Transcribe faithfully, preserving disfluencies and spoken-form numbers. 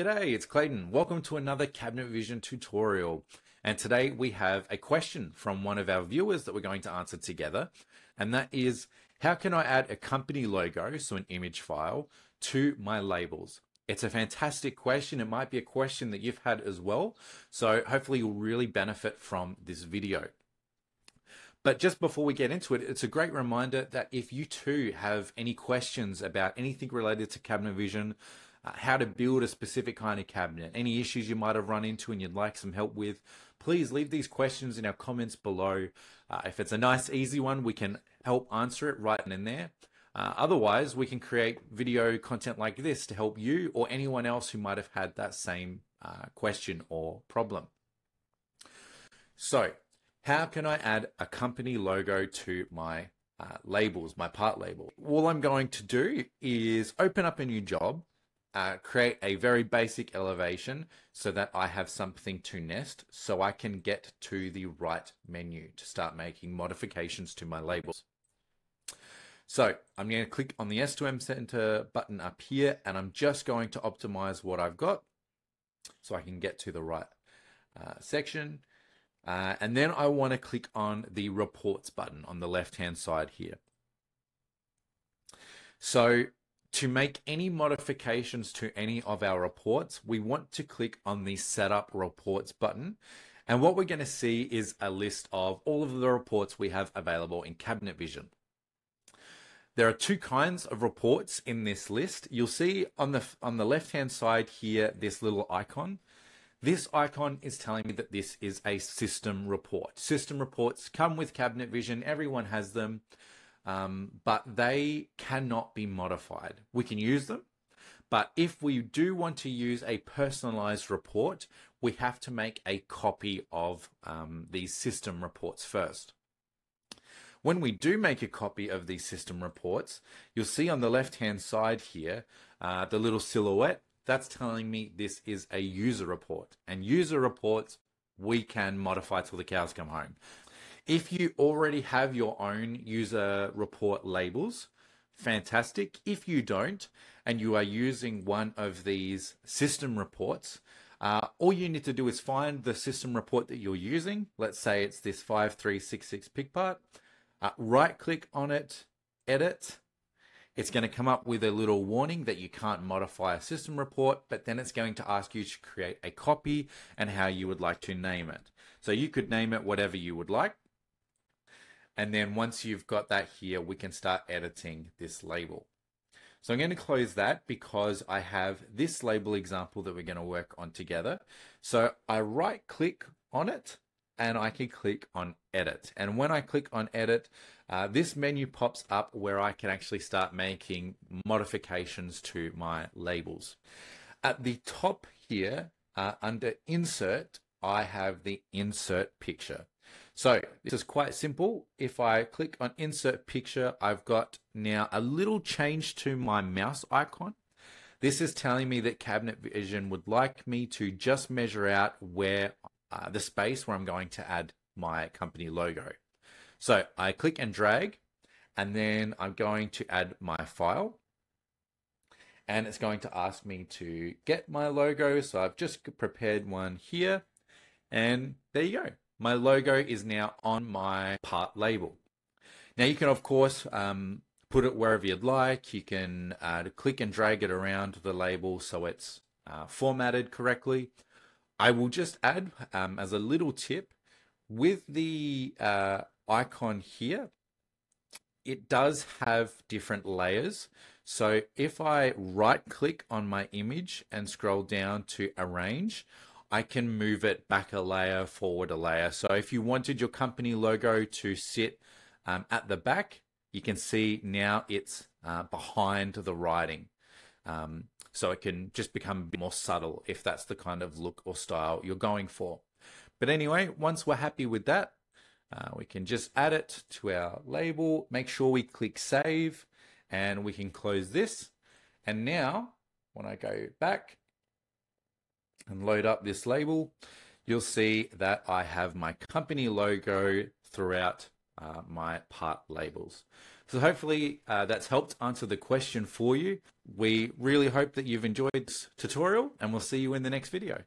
G'day, it's Clayton. Welcome to another Cabinet Vision tutorial. And today we have a question from one of our viewers that we're going to answer together. And that is, how can I add a company logo, so an image file, to my labels? It's a fantastic question. It might be a question that you've had as well. So hopefully you'll really benefit from this video. But just before we get into it, it's a great reminder that if you too have any questions about anything related to Cabinet Vision, uh, how to build a specific kind of cabinet, any issues you might have run into and you'd like some help with, please leave these questions in our comments below. Uh, if it's a nice, easy one, we can help answer it right in there. Uh, otherwise, we can create video content like this to help you or anyone else who might have had that same uh, question or problem. So, how can I add a company logo to my uh, labels, my part label? All I'm going to do is open up a new job, uh, create a very basic elevation so that I have something to nest so I can get to the right menu to start making modifications to my labels. So I'm going to click on the S two M Center button up here, and I'm just going to optimize what I've got so I can get to the right uh, section. Uh, and then I want to click on the reports button on the left-hand side here. So to make any modifications to any of our reports, we want to click on the setup reports button. And what we're going to see is a list of all of the reports we have available in Cabinet Vision. There are two kinds of reports in this list. You'll see on the, on the left-hand side here, this little icon. This icon is telling me that this is a system report. System reports come with Cabinet Vision. Everyone has them, um, but they cannot be modified. We can use them, but if we do want to use a personalized report, we have to make a copy of um, these system reports first. When we do make a copy of these system reports, you'll see on the left-hand side here, uh, the little silhouette. That's telling me this is a user report, and user reports we can modify till the cows come home. If you already have your own user report labels, fantastic. If you don't, and you are using one of these system reports, uh, all you need to do is find the system report that you're using. Let's say it's this five three six six pig part, uh, right click on it, edit. It's going to come up with a little warning that you can't modify a system report, but then it's going to ask you to create a copy and how you would like to name it. So you could name it whatever you would like. And then once you've got that here, we can start editing this label. So I'm going to close that because I have this label example that we're going to work on together. So I right click on it, and I can click on edit. And when I click on edit, uh, this menu pops up where I can actually start making modifications to my labels. At the top here, uh, under insert, I have the insert picture. So this is quite simple. If I click on insert picture, I've got now a little change to my mouse icon. This is telling me that Cabinet Vision would like me to just measure out where Uh, the space where I'm going to add my company logo. So I click and drag, and then I'm going to add my file, and it's going to ask me to get my logo. So I've just prepared one here, and there you go. My logo is now on my part label. Now you can, of course, um, put it wherever you'd like. You can uh, click and drag it around the label so it's uh, formatted correctly. I will just add um, as a little tip, with the uh, icon here, it does have different layers. So if I right click on my image and scroll down to arrange, I can move it back a layer, forward a layer. So if you wanted your company logo to sit um, at the back, you can see now it's uh, behind the writing. Um, so it can just become a bit more subtle if that's the kind of look or style you're going for. But anyway, once we're happy with that, uh, we can just add it to our label, make sure we click save, and we can close this. And now when I go back and load up this label, you'll see that I have my company logo throughout uh, my part labels. So hopefully uh, that's helped answer the question for you. We really hope that you've enjoyed this tutorial, and we'll see you in the next video.